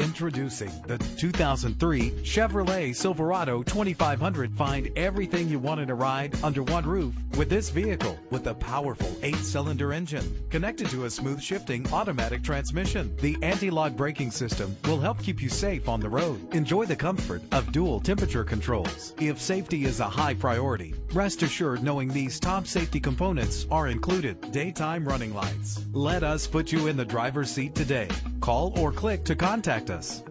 Introducing the 2003 Chevrolet Silverado 2500. Find everything you want in a ride under one roof with this vehicle. With a powerful 8-cylinder engine connected to a smooth shifting automatic transmission, the anti-lock braking system will help keep you safe on the road. Enjoy the comfort of dual temperature controls. If safety is a high priority, rest assured knowing these top safety components are included. Daytime running lights. Let us put you in the driver's seat today. Call or click to contact us.